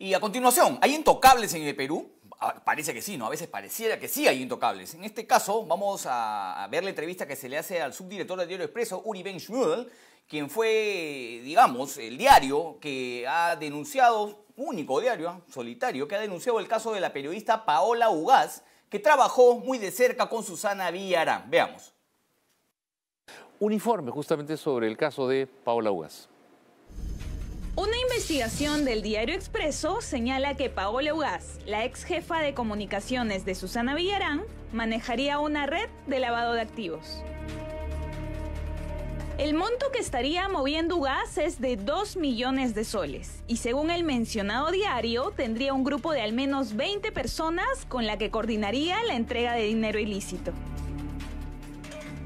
Y a continuación, ¿hay intocables en el Perú? Parece que sí, ¿no? A veces pareciera que sí hay intocables. En este caso, vamos a ver la entrevista que se le hace al subdirector del diario Expreso, Uri Ben-Shmuel, quien fue, digamos, el diario que ha denunciado, único diario, solitario, que ha denunciado el caso de la periodista Paola Ugaz, que trabajó muy de cerca con Susana Villarán. Veamos. Un informe justamente sobre el caso de Paola Ugaz. Una investigación del diario Expreso señala que Paola Ugaz, la ex jefa de comunicaciones de Susana Villarán, manejaría una red de lavado de activos. El monto que estaría moviendo Ugaz es de 2 millones de soles y según el mencionado diario tendría un grupo de al menos 20 personas con la que coordinaría la entrega de dinero ilícito.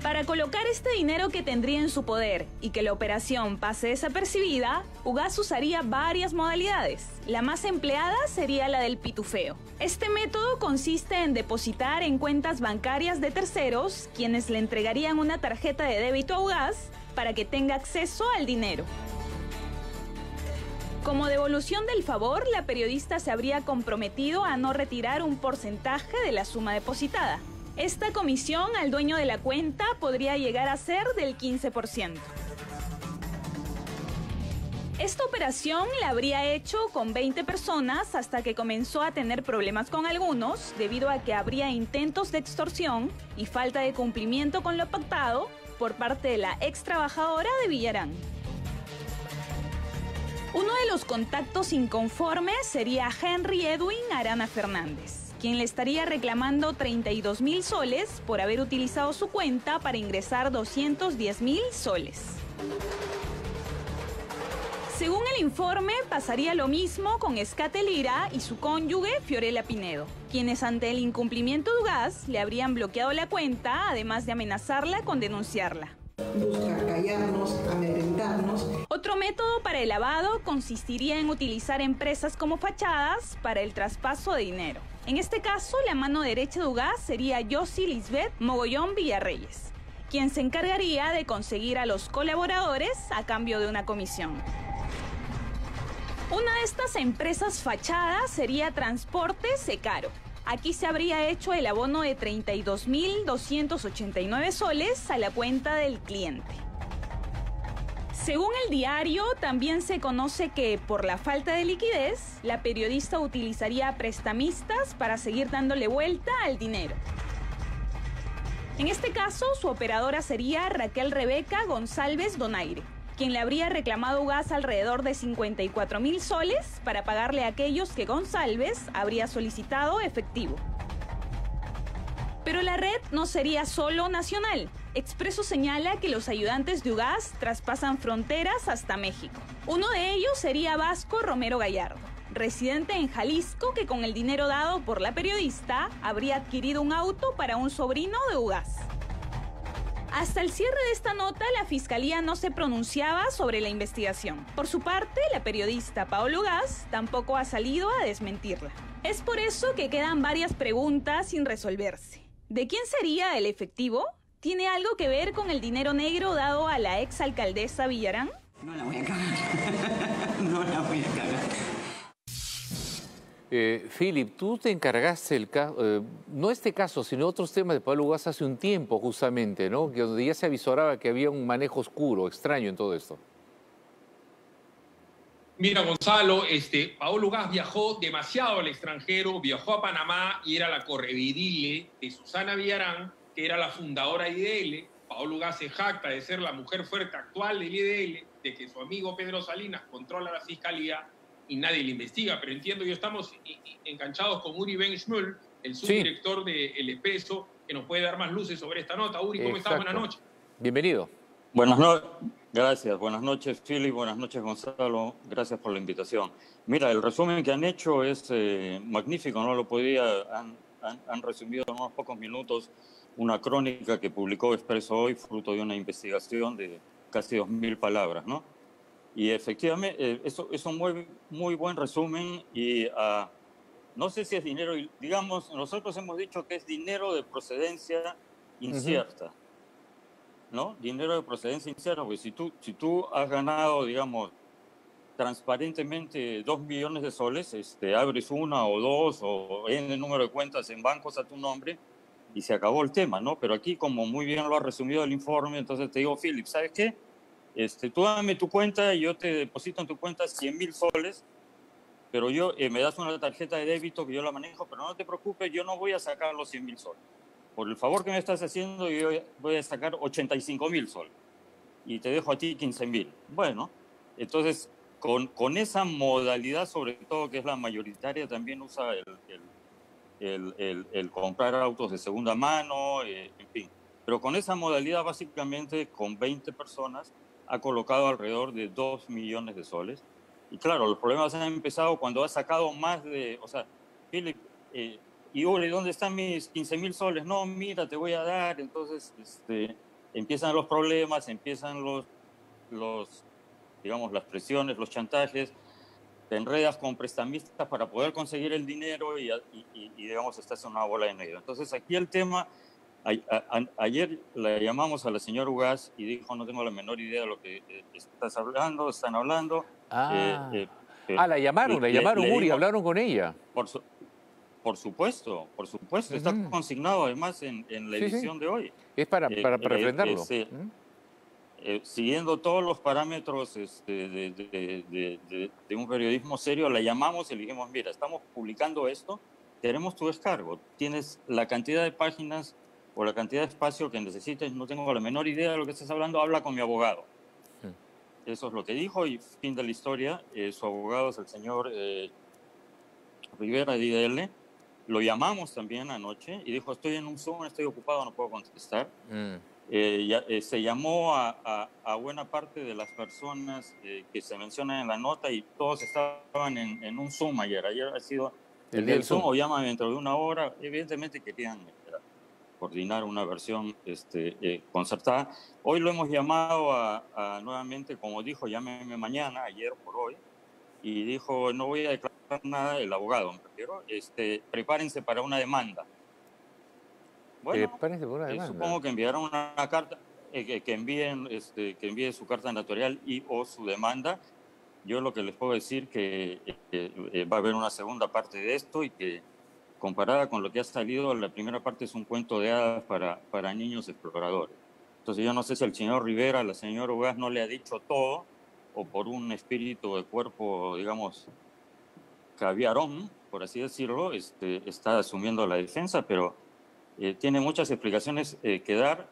Para colocar este dinero que tendría en su poder y que la operación pase desapercibida, Ugaz usaría varias modalidades. La más empleada sería la del pitufeo. Este método consiste en depositar en cuentas bancarias de terceros, quienes le entregarían una tarjeta de débito a Ugaz para que tenga acceso al dinero. Como devolución del favor, la periodista se habría comprometido a no retirar un porcentaje de la suma depositada. Esta comisión al dueño de la cuenta podría llegar a ser del 15%. Esta operación la habría hecho con 20 personas hasta que comenzó a tener problemas con algunos, debido a que habría intentos de extorsión y falta de cumplimiento con lo pactado por parte de la ex trabajadora de Villarán. Uno de los contactos inconformes sería Henry Edwin Arana Fernández, quien le estaría reclamando 32.000 soles por haber utilizado su cuenta para ingresar 210.000 soles. Según el informe, pasaría lo mismo con Escate Lira y su cónyuge Fiorella Pinedo, quienes ante el incumplimiento de Ugaz le habrían bloqueado la cuenta, además de amenazarla con denunciarla. Busca callarnos, amedrentarnos. Otro método para el lavado consistiría en utilizar empresas como fachadas para el traspaso de dinero. En este caso, la mano derecha de Ugaz sería Yosi Lisbeth Mogollón Villarreyes, quien se encargaría de conseguir a los colaboradores a cambio de una comisión. Una de estas empresas fachadas sería Transporte Secaro. Aquí se habría hecho el abono de 32.289 soles a la cuenta del cliente. Según el diario, también se conoce que, por la falta de liquidez, la periodista utilizaría prestamistas para seguir dándole vuelta al dinero. En este caso, su operadora sería Raquel Rebeca González Donaire, quien le habría reclamado Ugaz alrededor de 54.000 soles para pagarle a aquellos que González habría solicitado efectivo. Pero la red no sería solo nacional. Expreso señala que los ayudantes de Ugaz traspasan fronteras hasta México. Uno de ellos sería Vasco Romero Gallardo, residente en Jalisco, que con el dinero dado por la periodista habría adquirido un auto para un sobrino de Ugaz. Hasta el cierre de esta nota, la Fiscalía no se pronunciaba sobre la investigación. Por su parte, la periodista Paola Ugaz tampoco ha salido a desmentirla. Es por eso que quedan varias preguntas sin resolverse. ¿De quién sería el efectivo? ¿Tiene algo que ver con el dinero negro dado a la exalcaldesa Villarán? No la voy a cagar. No la voy a cagar. Phillip, tú te encargaste el caso, no este caso, sino otros temas de Paola Ugaz hace un tiempo justamente, ¿no? Que donde ya se avisoraba que había un manejo oscuro, extraño en todo esto. Mira, Gonzalo, Paola Ugaz viajó demasiado al extranjero, viajó a Panamá y era la correvidile de Susana Villarán, que era la fundadora de IDL. Paola Ugaz se jacta de ser la mujer fuerte actual del IDL, de que su amigo Pedro Salinas controla la fiscalía y nadie le investiga. Pero entiendo, yo estamos enganchados con Uri Ben-Shmuel, el subdirector del Expreso, que nos puede dar más luces sobre esta nota. Uri, ¿cómo estás? Buenas noches. Bienvenido. Buenas noches. Gracias. Buenas noches, Phillip. Buenas noches, Gonzalo. Gracias por la invitación. Mira, el resumen que han hecho es magnífico. No lo podía... Han resumido en unos pocos minutos una crónica que publicó Expreso hoy, fruto de una investigación de casi 2.000 palabras, ¿no? Y efectivamente, eso es un muy buen resumen y no sé si es dinero, digamos, nosotros hemos dicho que es dinero de procedencia incierta, ¿no? Dinero de procedencia incierta, porque si tú has ganado, digamos, transparentemente 2 millones de soles, abres una o dos o en el número de cuentas en bancos a tu nombre y se acabó el tema, ¿no? Pero aquí, como muy bien lo ha resumido el informe, entonces te digo, Phillip, ¿sabes qué? Tú dame tu cuenta y yo te deposito en tu cuenta 100.000 soles, pero yo me das una tarjeta de débito que yo la manejo, pero no te preocupes, yo no voy a sacar los 100.000 soles. Por el favor que me estás haciendo, yo voy a sacar 85.000 soles y te dejo a ti 15.000. Bueno, entonces... Con esa modalidad, sobre todo, que es la mayoritaria, también usa el comprar autos de segunda mano, en fin. Pero con esa modalidad, básicamente, con 20 personas, ha colocado alrededor de 2 millones de soles. Y claro, los problemas han empezado cuando ha sacado más de... O sea, Phillip, y Uri, ¿dónde están mis 15.000 soles? No, mira, te voy a dar. Entonces, empiezan los problemas, empiezan los digamos, las presiones, los chantajes, te enredas con prestamistas para poder conseguir el dinero y digamos, estás en una bola de nieve. Entonces, aquí el tema, ayer la llamamos a la señora Ugaz y dijo, no tengo la menor idea de lo que están hablando. Ah, la llamaron, Uri, hablaron con ella. Por supuesto, está consignado además en la edición de hoy. Es para refrendarlo. Siguiendo todos los parámetros de un periodismo serio, la llamamos y le dijimos, mira, estamos publicando esto, queremos tu descargo, tienes la cantidad de páginas o la cantidad de espacio que necesites, no tengo la menor idea de lo que estás hablando, habla con mi abogado. Sí. Eso es lo que dijo y fin de la historia. Su abogado es el señor Rivera Didierle. Lo llamamos también anoche y dijo, estoy en un Zoom, estoy ocupado, no puedo contestar. Se llamó a buena parte de las personas que se mencionan en la nota y todos estaban en un Zoom ayer. Ayer ha sido el día del Zoom, o llaman dentro de una hora. Evidentemente querían coordinar una versión concertada. Hoy lo hemos llamado a nuevamente, como dijo, llámeme mañana, ayer por hoy, y dijo, no voy a declarar nada, el abogado, pero prepárense para una demanda. Bueno, supongo que enviarán una carta, que envíe su carta notarial y o su demanda. Yo lo que les puedo decir que va a haber una segunda parte de esto y que comparada con lo que ha salido, la primera parte es un cuento de hadas para niños exploradores. Entonces yo no sé si el señor Rivera, la señora Ugaz no le ha dicho todo o por un espíritu de cuerpo, digamos, caviarón, por así decirlo, está asumiendo la defensa, pero... tiene muchas explicaciones que dar.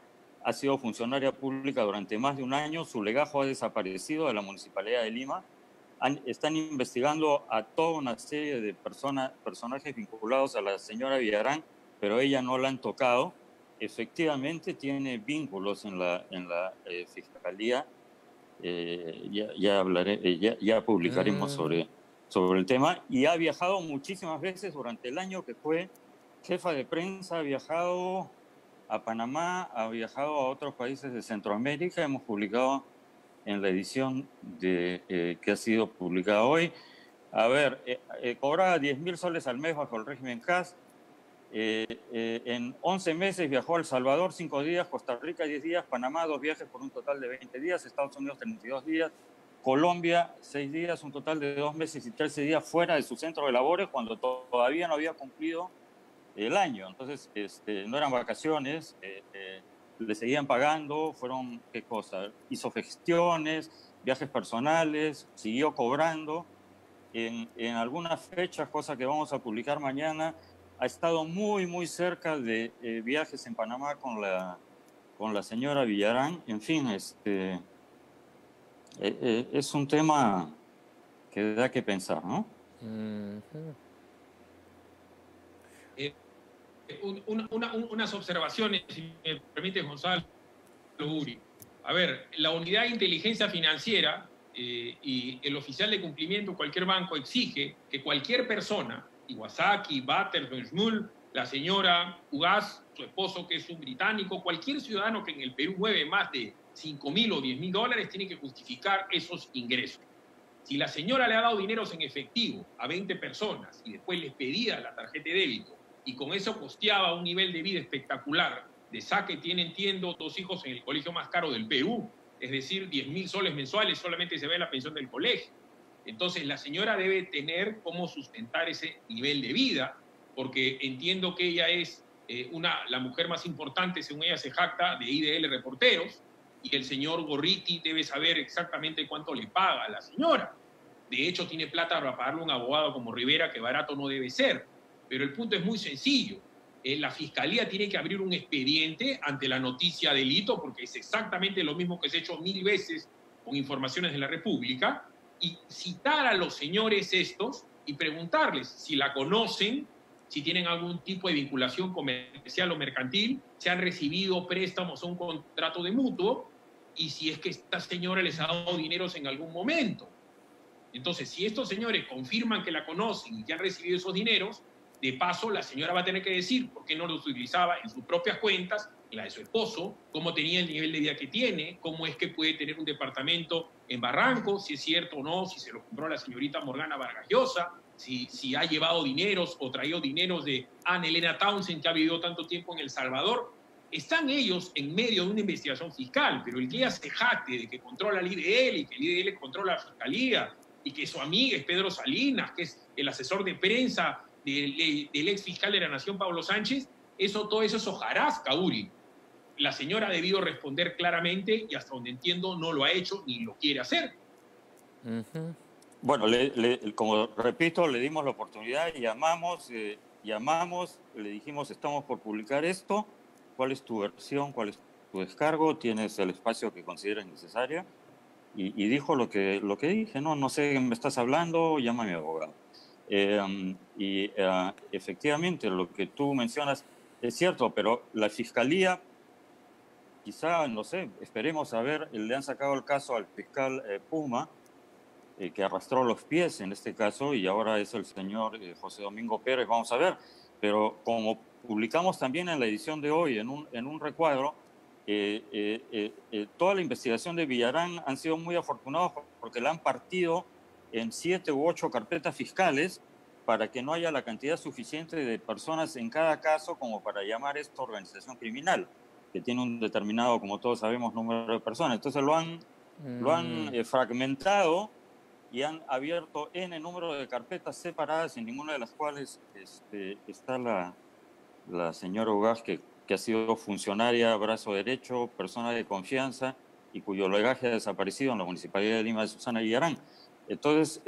Ha sido funcionaria pública durante más de un año. Su legajo ha desaparecido de la Municipalidad de Lima. Están investigando a toda una serie de personajes vinculados a la señora Villarán, pero ella no la han tocado. Efectivamente tiene vínculos en la Fiscalía. Ya publicaremos sobre el tema. Y ha viajado muchísimas veces durante el año que fue jefa de prensa, ha viajado a Panamá, ha viajado a otros países de Centroamérica. Hemos publicado en la edición que ha sido publicada hoy. A ver, cobraba 10.000 soles al mes bajo el régimen CAS. En 11 meses viajó a El Salvador 5 días, Costa Rica 10 días, Panamá 2 viajes por un total de 20 días, Estados Unidos 32 días, Colombia 6 días, un total de 2 meses y 13 días fuera de su centro de labores cuando todavía no había cumplido el año. Entonces no eran vacaciones, le seguían pagando, fueron, ¿qué cosa? Hizo gestiones, viajes personales, siguió cobrando. En algunas fechas, cosas que vamos a publicar mañana, ha estado muy, muy cerca de viajes en Panamá con la señora Villarán. En fin, es un tema que da que pensar, ¿no? Mm-hmm. Unas observaciones, si me permite, Gonzalo Uri. A ver, la unidad de inteligencia financiera y el oficial de cumplimiento de cualquier banco exige que cualquier persona, Iwasaki, Butters, Ben-Shmuel, la señora Ugaz, su esposo que es un británico, cualquier ciudadano que en el Perú mueve más de 5.000 o 10.000 dólares tiene que justificar esos ingresos. Si la señora le ha dado dineros en efectivo a 20 personas y después les pedía la tarjeta de débito, y con eso costeaba un nivel de vida espectacular. De saque tiene, entiendo, 2 hijos en el colegio más caro del Perú, es decir, 10.000 soles mensuales solamente se ve la pensión del colegio. Entonces, la señora debe tener cómo sustentar ese nivel de vida, porque entiendo que ella es la mujer más importante, según ella se jacta, de IDL Reporteros, y el señor Gorriti debe saber exactamente cuánto le paga a la señora. De hecho, tiene plata para pagarle un abogado como Rivera, que barato no debe ser. Pero el punto es muy sencillo. La Fiscalía tiene que abrir un expediente ante la noticia de delito, porque es exactamente lo mismo que se ha hecho 1000 veces con informaciones de la República, y citar a los señores estos y preguntarles si la conocen, si tienen algún tipo de vinculación comercial o mercantil, si han recibido préstamos o un contrato de mutuo, y si es que esta señora les ha dado dineros en algún momento. Entonces, si estos señores confirman que la conocen y que han recibido esos dineros, de paso la señora va a tener que decir por qué no los utilizaba en sus propias cuentas, en la de su esposo, cómo tenía el nivel de vida que tiene, cómo es que puede tener un departamento en Barranco, si es cierto o no, si se lo compró la señorita Morgana Vargas Llosa, si ha llevado dineros o traído dineros de Ana Elena Townsend, que ha vivido tanto tiempo en El Salvador. Están ellos en medio de una investigación fiscal, pero el que ella se jacte de que controla el IDL y que el IDL controla la Fiscalía y que su amiga es Pedro Salinas, que es el asesor de prensa del ex fiscal de la Nación, Pablo Sánchez, todo eso es hojarasca, Uri. La señora ha debido responder claramente y hasta donde entiendo no lo ha hecho ni lo quiere hacer. Uh-huh. Bueno, como repito, le dimos la oportunidad, llamamos, le dijimos estamos por publicar esto, ¿cuál es tu versión? ¿Cuál es tu descargo? ¿Tienes el espacio que consideres necesario? Y dijo lo que dije, no sé qué me estás hablando, llama a mi abogado. Efectivamente lo que tú mencionas es cierto, pero la Fiscalía, quizá, no sé, esperemos a ver, le han sacado el caso al fiscal Puma, que arrastró los pies en este caso, y ahora es el señor José Domingo Pérez, vamos a ver. Pero como publicamos también en la edición de hoy, en un recuadro, toda la investigación de Villarán han sido muy afortunados porque la han partido en 7 u 8 carpetas fiscales para que no haya la cantidad suficiente de personas en cada caso como para llamar esto organización criminal, que tiene un determinado, como todos sabemos, número de personas. Entonces lo han fragmentado y han abierto N número de carpetas separadas, en ninguna de las cuales está la señora Ugaz, que ha sido funcionaria, brazo derecho, persona de confianza y cuyo legaje ha desaparecido en la Municipalidad de Lima de Susana Villarán. Entonces,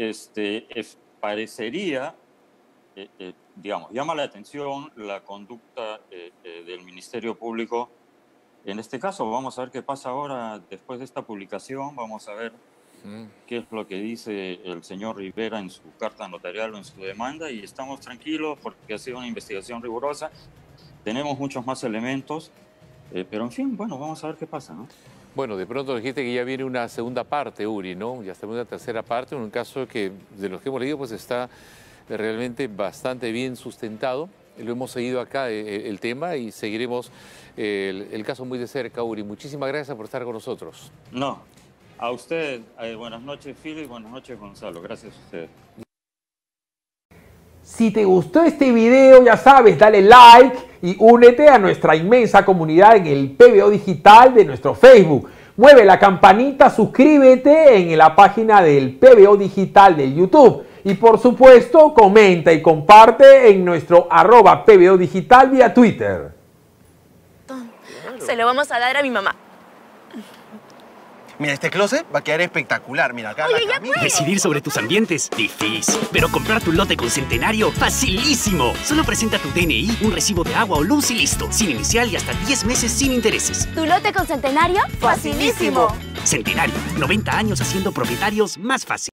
parecería, digamos, llama la atención la conducta del Ministerio Público. En este caso, vamos a ver qué pasa ahora después de esta publicación, vamos a ver qué es lo que dice el señor Rivera en su carta notarial o en su demanda, y estamos tranquilos porque ha sido una investigación rigurosa. Tenemos muchos más elementos, pero en fin, bueno, vamos a ver qué pasa, ¿no? Bueno, de pronto dijiste que ya viene una segunda parte, Uri, ¿no? Ya está una tercera parte, un caso que de los que hemos leído pues está realmente bastante bien sustentado. Lo hemos seguido acá el tema y seguiremos el caso muy de cerca, Uri. Muchísimas gracias por estar con nosotros. No. A usted, buenas noches, Phillip, buenas noches, Gonzalo. Gracias a usted. Si te gustó este video, ya sabes, dale like y únete a nuestra inmensa comunidad en el PBO Digital de nuestro Facebook. Mueve la campanita, suscríbete en la página del PBO Digital del YouTube. Y por supuesto, comenta y comparte en nuestro @PBO Digital vía Twitter. Se lo vamos a dar a mi mamá. Mira, este closet va a quedar espectacular. Mira, acá. Oye, decidir sobre tus ambientes, difícil. Pero comprar tu lote con Centenario, facilísimo. Solo presenta tu DNI, un recibo de agua o luz y listo. Sin inicial y hasta 10 meses sin intereses. ¿Tu lote con Centenario? Facilísimo. Centenario, 90 años haciendo propietarios más fácil.